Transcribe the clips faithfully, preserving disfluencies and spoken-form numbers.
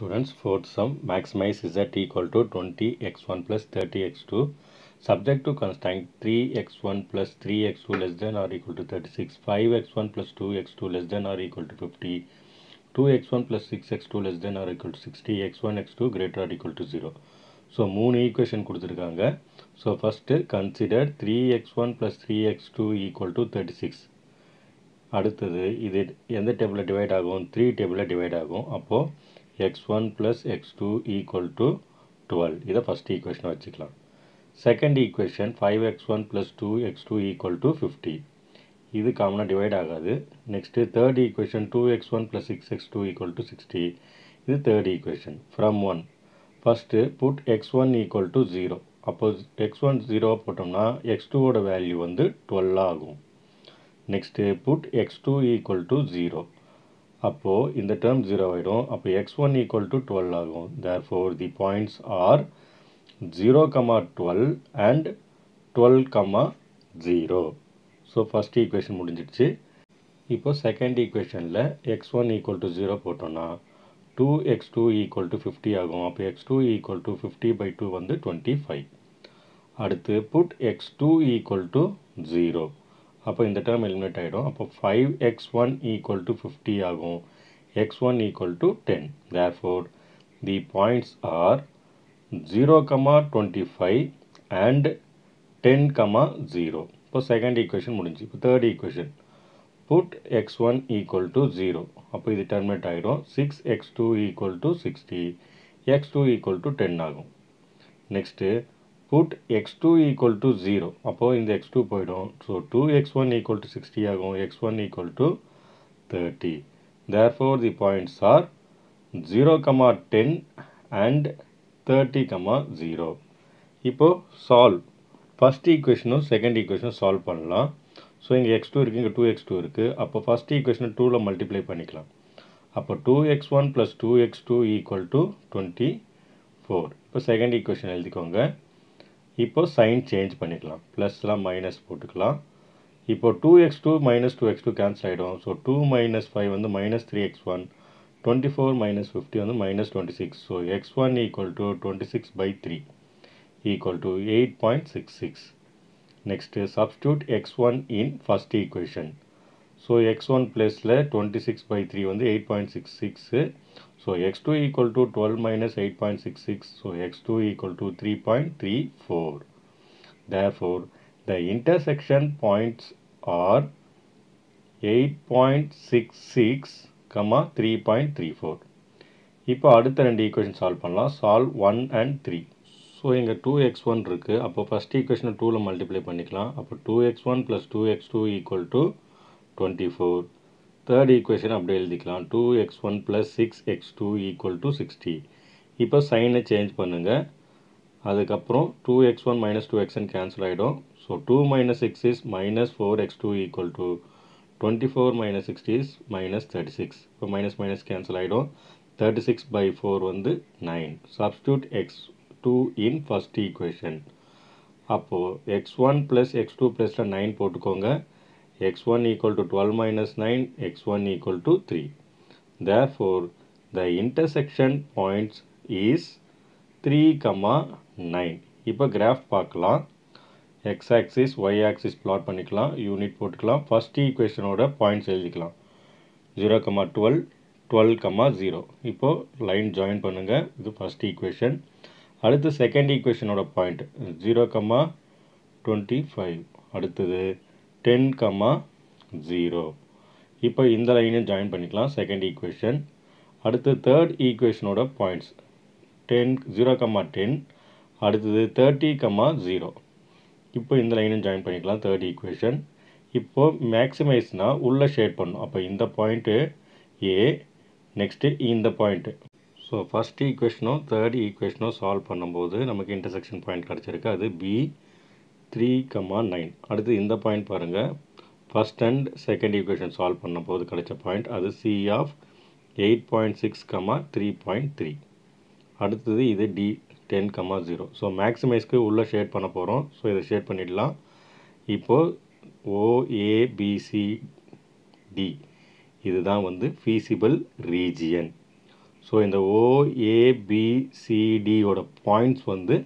Students, fourth sum, maximize z equal to twenty x one plus thirty x two, subject to constant three x one plus three x two less than or equal to thirty-six, five x one plus two x two less than or equal to fifty, two x one plus six x two less than or equal to sixty, x one x two greater or equal to zero. So, three equation kuduthirukanga. So, first consider three x one plus three x two equal to thirty-six. அடுத்தது இது எந்த டேபிளில் divide ஆகும், three டேபிளில் divide ஆகும். அப்போது x one plus x two equal to twelve. இதை first equation வச்சுக்கலாம். Second equation five x one plus two x two equal to fifty. இது காமனாக டிவைட் ஆகாது. Next third equation two x one plus six x two equal to sixty. இது third equation from one. First put x one equal to zero. அப்போது x one ஜீரோவாக போட்டோம்னா x two ஓட value வந்து twelve ஆகும். Next put x two equal to zero. அப்போ இந்த term zero ஆயிடும். அப்போ x one equal to twelve ஆகும். Therefore the points are zero comma twelve and twelve comma zero. So first equation முடிஞ்சிடுச்சு. இப்போ second equationல x one equal to zero போட்டோம்னா two x two equal to fifty ஆகும். அப்போ x two equal to fifty by two வந்து twenty-five. அடுத்து put x two equal to zero. அப்போ இந்த term eliminate ஆகிடும். அப்போ five x one equal to fifty ஆகும், x one equal to ten. Therefore, the points are zero comma twenty-five and ten comma zero. இப்போ second equation முடிஞ்சு. இப்போ third equation put x one equal to zero. அப்போ இது terminate ஆகிடும். six x two equal to sixty, x two equal to ten ஆகும். Next put x two equal to zero. அப்போ இந்த x two போய்டும். So two x one equal to sixty ஆகும், x one equal to thirty. Therefore the points are zero comma ten and thirty comma zero. இப்போ solve. First equation உம் second equation solve பண்ணலாம். So இங்க x two இருக்கு, இங்க two x two இருக்கு. அப்போ first equation twoல multiply பண்ணிக்கலாம். அப்போ two x one plus two x two equal to twenty-four. இப்போ second equation எழுதிக்கோங்க. இப்போ sign change பண்ணிக்கலாம். பிளஸ்லாம் minus போட்டுக்கலாம். இப்போ two x two minus two x two cancel ஆகிடும். ஸோ two minus five வந்து minus three x one, twenty-four minus fifty வந்து minus twenty-six. So x one equal to twenty-six by three equal to eight point six six. Next substitute x one in first equation. So x one placeல twenty-six by three வந்து eight point six six. So x two equal to twelve minus eight point six six. So x two equal to three point three four. Therefore, the intersection points are eight point six six, three point three four. இப்போ அடுத்த ரெண்டு equation solve பண்ணலாம். Solve one and three. So இங்க two x one இருக்கு. அப்போ first equation twoல multiply பண்ணிக்கலாம். அப்போ two x one plus two x two equal to twenty-four. Third equation அப்படி எழுதிக்கலாம். two x one plus six x two equal to sixty. இப்போ sign change பண்ணுங்க. அதுக்கப்புறம் two x one minus two x one cancel ஆகிடும். So two minus six is minus four x two equal to twenty-four minus sixty is minus thirty-six. இப்போ minus minus cancel ஆகிடும். thirty-six by four வந்து nine. Substitute x two in first equation. அப்போ x one plus x two plusல nine போட்டுக்கோங்க. x one equal to twelve minus nine, x one equal to three. Therefore, the intersection points is three comma nine. இப்போ graph பார்க்கலாம். x-axis, y-axis plot பண்ணிக்கலாம். Unit போட்டுக்கலாம். First equation ஓட points எழுதிக்கலாம். zero comma twelve, twelve comma zero. இப்போ line join பண்ணுங்க. இது first equation. அடுத்து second equation ஓட point zero comma twenty-five. அடுத்தது ten comma zero. இப்போ இந்த லைனை join பண்ணிக்கலாம். Second equation. அடுத்து third equation ஓட points zero comma ten. அடுத்தது thirty comma zero. இப்போ இந்த லைனை join பண்ணிக்கலாம். Third equation. இப்போ maximize னா உள்ள shade பண்ணும். அப்போ இந்த point A, next இந்த point. So first equation third equation solve பண்ணும்போது நமக்கு intersection point கிடைச்சிருக்கு. அது B three comma nine. அடுத்து இந்த பாயிண்ட் பாருங்கள். First and second equation solve பண்ண போது கிடைச்ச பாயிண்ட் அது C of eight point six comma three point three. அடுத்தது இது D ten comma zero. So மேக்ஸிமைஸ்க்கு உள்ளே ஷேட் பண்ண போகிறோம். ஸோ இதை ஷேட் பண்ணிடலாம். இப்போது ஓஏபிசிடி இதுதான் வந்து feasible region. So in the O A B C D oda points vandu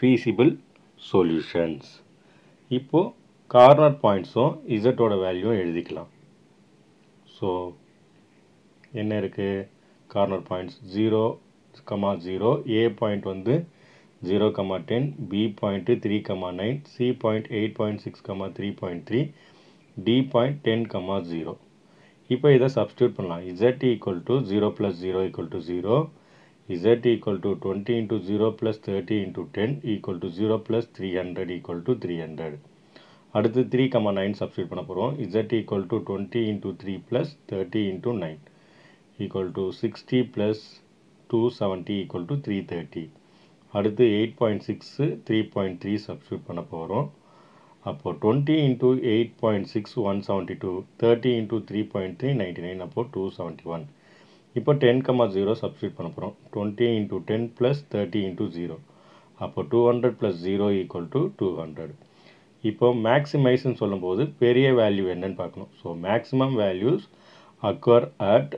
feasible solutions. Ipo corner points o z oda value ezhudikalam. So enna irukku corner points zero comma zero, A point vandu zero comma ten, B point three comma nine, C point eight point six comma three point three, D point ten comma zero. இப்போ இதை substitute பண்ணலாம். Z equal to zero plus zero equal to zero, Z equal to twenty into zero plus thirty into ten equal to zero plus three hundred equal to three hundred. அடுத்து three comma nine substitute பண்ண போகிறோம். Z equal to twenty into three plus thirty into nine equal to sixty plus two seventy equal to three thirty. அடுத்து eight point six, three point three substitute பண்ண போகிறோம். அப்போ twenty into eight point six, one seventy-two, thirty into three point three, ninety-nine, அப்போ two seventy-one. இப்போ ten comma zero substitute பண்ண போகிறோம். twenty into ten plus thirty into zero, அப்போ two hundred plus zero equal to two hundred. இப்போ maximize சொல்லும் போது பெரிய value என்னன்னு பார்க்கணும். So maximum values occur at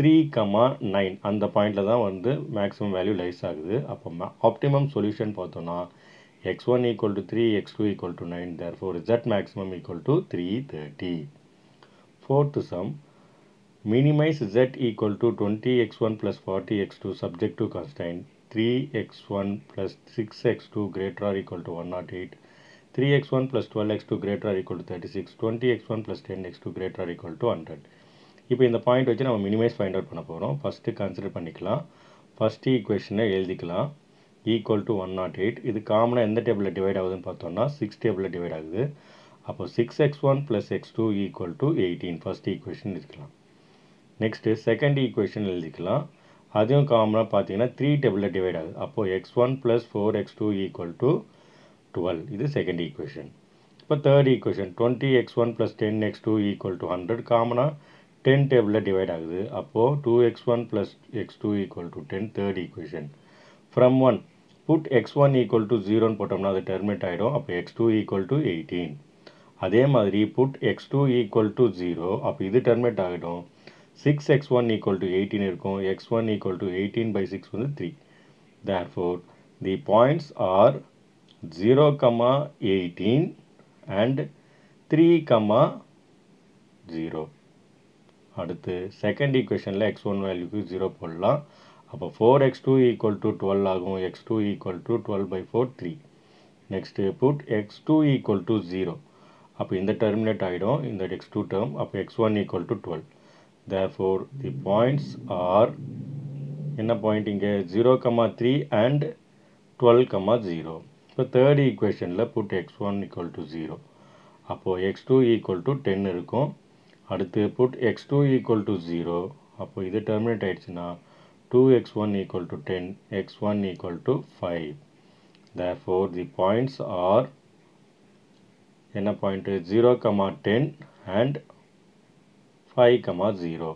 three comma nine, அந்த பாயிண்டில் தான் வந்து maximum value lies ஆகுது. அப்போ optimum solution பார்த்தோம்னா x one equal to three, x two equal to nine, therefore z maximum equal to three hundred thirty. Fourth sum, minimize z equal to twenty x one plus forty x two subject to constraint, three x one plus six x two greater or equal to one hundred eight, three x one plus twelve x two greater or equal to thirty-six, twenty x one plus ten x two greater or equal to one hundred. இப்போ இந்த point வச்சு நம்ம minimize find out பண்ண போகிறோம். First consider பண்ணிக்கலாம். First ஈக்குவேஷனை எழுதிக்கலாம். equal to one hundred eight. இது காமனா எந்த டேபிளில் டிவைட் ஆகுதுன்னு பார்த்தோம்னா six டேபிளில் டிவைட் ஆகுது. அப்போ six x one plus x two equal to eighteen first equation இருக்கலாம். நெக்ஸ்ட்டு செகண்ட் ஈக்குவேஷன் எழுதிக்கலாம். அதையும் காமனாக பார்த்தீங்கன்னா த்ரீ டேபிளில் டிவைட் ஆகுது. அப்போது x one plus four x two equal to twelve, இது செகண்ட் ஈக்குவேஷன். இப்போ third equation twenty x one plus ten x two equal to one hundred, காமனாக டென் டேபிளில் டிவைட் ஆகுது. அப்போது two x one plus x two equal to ten, third equation. From one, put x one equal to zero and போட்டோம்னா அது terminate ஆகிடும். அப்போ x two equal to eighteen. அதே மாதிரி put x two equal to zero, அப்போ இது terminate ஆகிடும். six x one equal to eighteen இருக்கும். x one equal to eighteen by six வந்து three. Therefore, the points are zero comma eighteen and three comma zero. அடுத்து second equationல x one வேல்யூக்கு zero போடலாம். அப்போ four x two equal to twelve ஆகும். x two equal to twelve by four, three. Next, put x two equal to zero. அப்போ இந்த terminate ஆகிடும், இந்த x two term. அப்போ x one equal to twelve. Therefore, the points are, என்ன point இங்கே zero comma three and twelve comma zero. இப்போ third equationல put x one equal to zero. அப்போ x two equal to ten இருக்கும். அடுத்து put x two equal to zero. அப்போ இது terminate ஆயிடுச்சுன்னா two x one equal to ten, x one equal to five. Therefore, the points are, என்ன point is zero comma ten and five comma zero.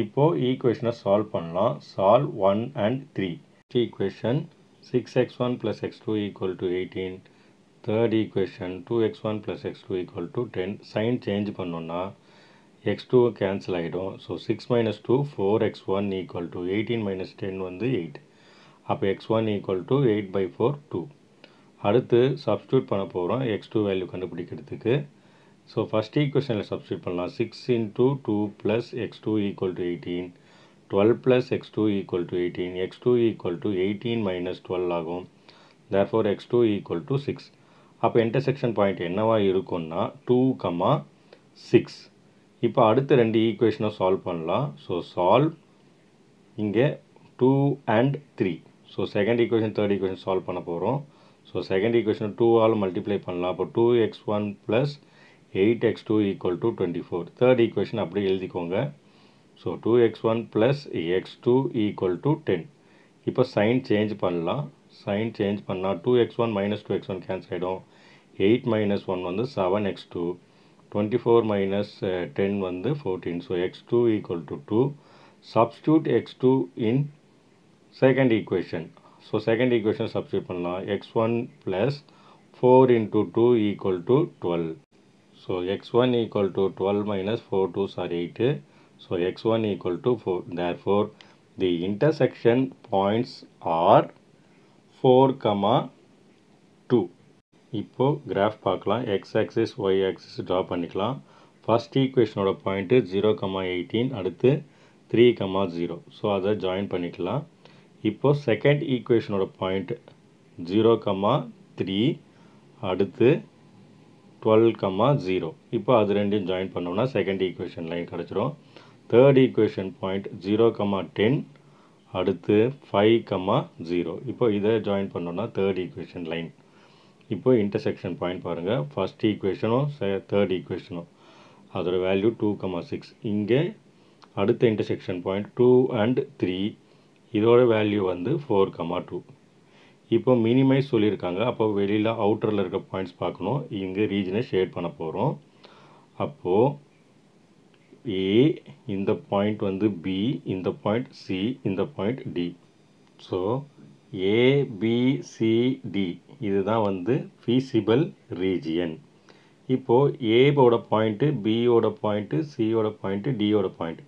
இப்போ equation solve பண்ணலாம். Solve one and three. Equation six x one plus x two equal to eighteen. Third equation two x one plus x two equal to ten. Sign change பண்ணும்னா x two cancel ஆகிடும். So six minus two, four x one equal to eighteen minus ten வந்து eight. அப்போ x one equal to eight by four, two. அடுத்து substitute பண்ண போகிறோம் x two value கண்டுபிடிக்கிறதுக்கு. So first ஈக்குவேஷனில் substitute பண்ணலாம். six into two plus x two equal to eighteen, twelve plus x two equal to eighteen, x two equal to eighteen minus twelve ஆகும். therefore x two equal to six. அப்போ intersection point என்னவா இருக்கும்னா two comma six. இப்போ அடுத்த ரெண்டு ஈக்குவேஷனை solve பண்ணலாம். So solve இங்கே two and three. So second equation third equation solve பண்ண போகிறோம். ஸோ செகண்ட் ஈக்குவேஷன் டூவால் மல்டிப்ளை பண்ணலாம். அப்போ two x one plus eight x two equal to twenty-four. Third equation அப்படி எழுதிக்கோங்க. So two x one plus x two equal to ten. இப்போ sign change பண்ணலாம். Sign change பண்ணால் two x one minus two x one cancel ஆகிடும். eight minus one வந்து seven x two. twenty-four minus ten வந்து fourteen. So x two equal to two. Substitute x two in second equation. So second equation substitute பண்ணலாம். x one plus four into two equal to twelve. So x one equal to twelve minus four twos are eight. So x one equal to four. Therefore The intersection points are four comma two. இப்போ graph பார்க்கலாம். x-axis, y-axis draw பண்ணிக்கலாம். First equation ஓட point zero comma eighteen, அடுத்து three comma zero. So அதை join பண்ணிக்கலாம். இப்போ second equation ஓட point zero comma three, அடுத்து twelve comma zero. இப்போ அது ரெண்டையும் join பண்ணோம்னா second equation line கிடைச்சிரும். Third equation point zero comma ten, அடுத்து five comma zero. இப்போ இதை join பண்ணோம்னா third equation line. இப்போ intersection point பாருங்க. First equation ஓ third equation ஓ அதோட வேல்யூ two comma six. இங்கே அடுத்த intersection point two and three, இதோட வேல்யூ வந்து four comma two. இப்போ மினிமைஸ் சொல்லியிருக்காங்க. அப்போ வெளியில் அவுட்டரில் இருக்க பாயிண்ட்ஸ் பார்க்கணும். இங்கே ரீஜனை ஷேட் பண்ண போகிறோம். அப்போது A இந்த பாயிண்ட் வந்து B, இந்த பாயிண்ட் C, இந்த point D. So A, B, C, D இதுதான் வந்து feasible region. இப்போ A ஓட பாயிண்ட், B ஓட பாயிண்ட், C ஓட பாயிண்ட், D ஓட பாயிண்ட்,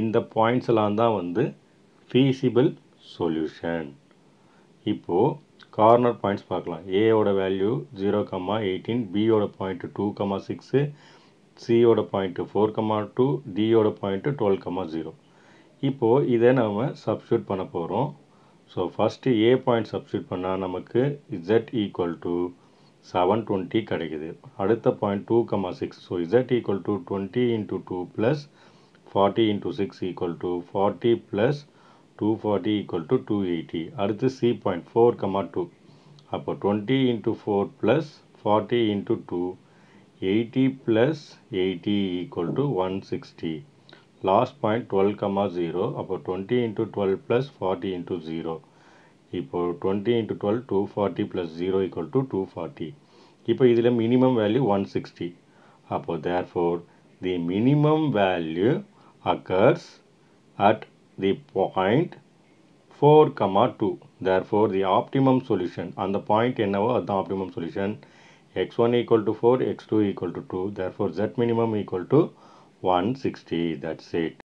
இந்த பாயிண்ட்ஸ் எல்லாம் தான் வந்து feasible solution. இப்போ கார்னர் பாயிண்ட்ஸ் பார்க்கலாம். A ஓட value zero comma eighteen, B ஓட point two comma six, C ஓட point four comma two, D ஓட பாயிண்ட் twelve comma zero. இப்போ இதை நாம சப்ஸ்டிட்யூட் பண்ண போகிறோம். So first A point substitute பண்ணால் நமக்கு Z equal to seven twenty கிடைக்குது. அடுத்த point two comma six. So Z equal to twenty into two plus forty into six equal to forty plus two forty equal to two eighty. அடுத்து C point four comma two. அப்போ twenty into four plus forty into two, eighty plus eighty equal to one sixty. Last point twelve comma zero. Upper twenty into twelve plus forty into zero. Now twenty into twelve, two forty plus zero equal to two forty. Now this minimum value one sixty. Upper therefore the minimum value occurs at the point four comma two. Therefore the optimum solution and the point enavo the optimum solution. x one equal to four, x two equal to two. Therefore, z minimum equal to one sixty. That's it.